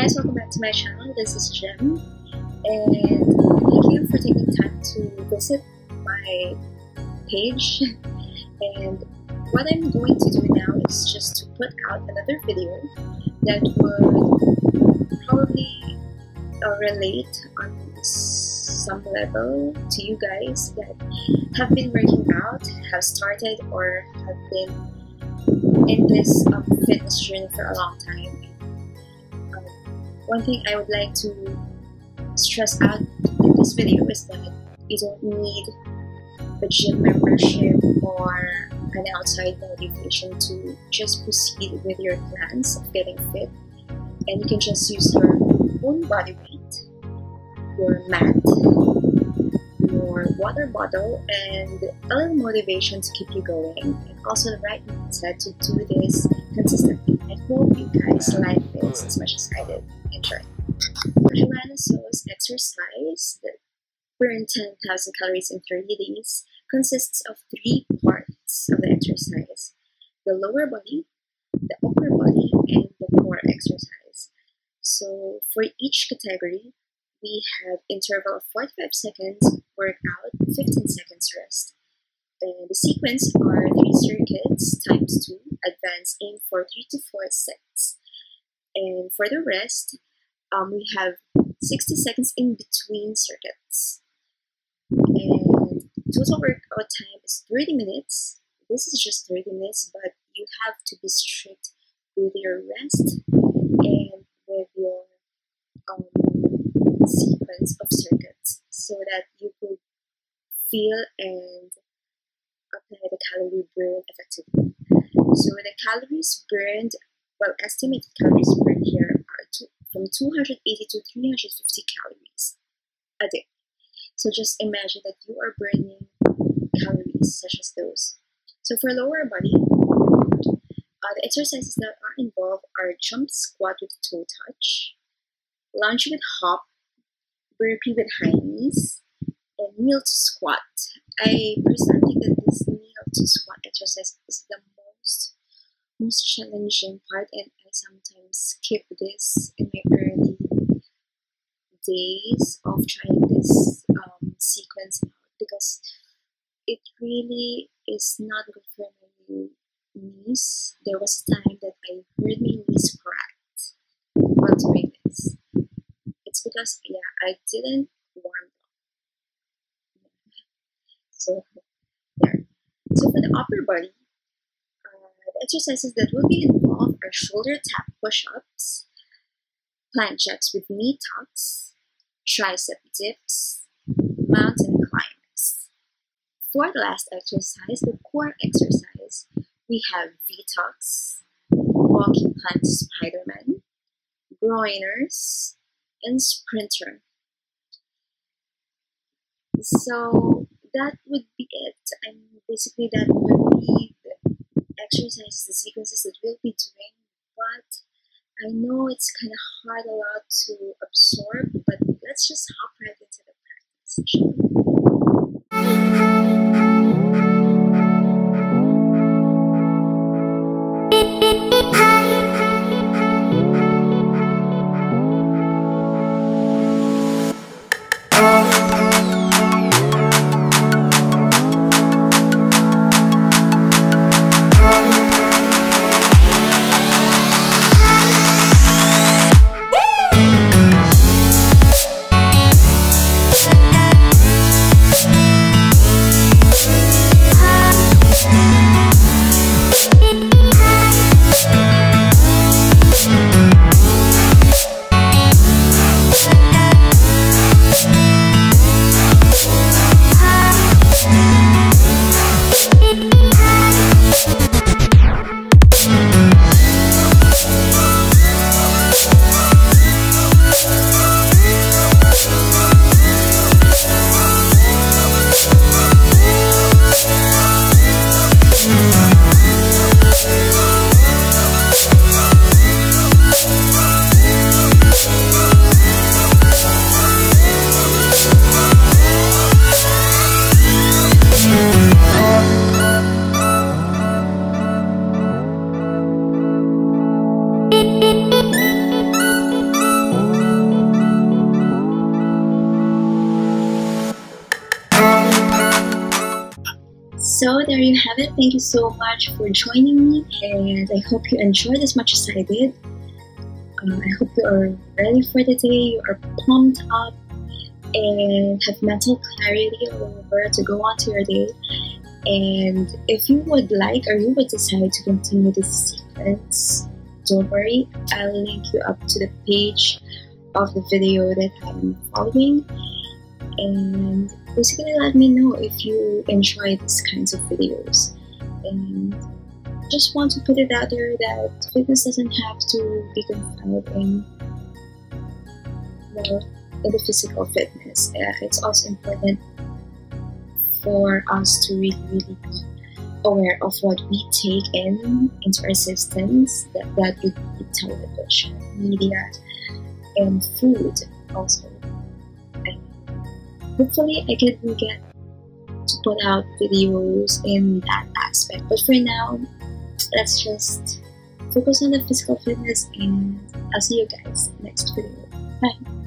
guys, welcome back to my channel. This is Jem, and thank you for taking time to visit my page. And what I'm going to do now is just to put out another video that would probably relate on some level to you guys that have been working out, have started, or have been in this fitness journey for a long time. One thing I would like to stress out in this video is that you don't need a gym membership or an outside motivation to just proceed with your plans of getting fit, and you can just use your own body weight, your mat, your water bottle, and a little motivation to keep you going, and also the right mindset to do this consistently. I hope you guys like this as much as I did. Enjoy. For Joanna Soh's exercise that burn 10,000 calories in 30 days consists of 3 parts of the exercise: the lower body, the upper body, and the core exercise. So for each category, we have interval of 45 seconds workout, 15 seconds rest. And the sequence are 3 circuits times 2 advanced aim for 3 to 4 sets. And for the rest, we have 60 seconds in between circuits. And total workout time is 30 minutes. This is just 30 minutes, but you have to be strict with your rest and with your sequence of circuits, so that you could feel and apply the calorie burn effectively. So the calories burned, well, estimated calories burned here are from 280 to 350 calories a day. So just imagine that you are burning calories such as those. So for lower body, the exercises that are involved are jump squat with toe touch, lunge with hop, burpee with high knees, and kneel to squat. I personally think that this kneel to squat exercise is the most challenging part, and I sometimes skip this in my early days of trying this sequence out, because it really is not good for my knees. There was a time that I heard my knees crack while doing this. It's because, yeah, I didn't warm up. So there. So for the upper body, the exercises that will be involved are shoulder tap push-ups, plank jacks with knee tucks, tricep dips, mountain climbs. For the last exercise, the core exercise, we have V-tucks, walking plank Spider-Man, groiners, and sprinter. So that would be it, and basically that would be the exercises, the sequences that we'll be doing. But I know it's kind of hard a lot to absorb, but let's just hop right into the practice, shall we? So there you have it. Thank you so much for joining me, and I hope you enjoyed as much as I did. I hope you are ready for the day, you are pumped up, and have mental clarity over where to go on to your day. And if you would like, or you would decide to continue this sequence, don't worry, I'll link you up to the page of the video that I'm following. And basically let me know if you enjoy these kinds of videos. And just want to put it out there that fitness doesn't have to be confined in, in the physical fitness. It's also important for us to really be aware of what we take into our systems, that would be television, media, and food also. And hopefully I can get to put out videos in that aspect, but for now let's just focus on the physical fitness, and I'll see you guys next video. Bye!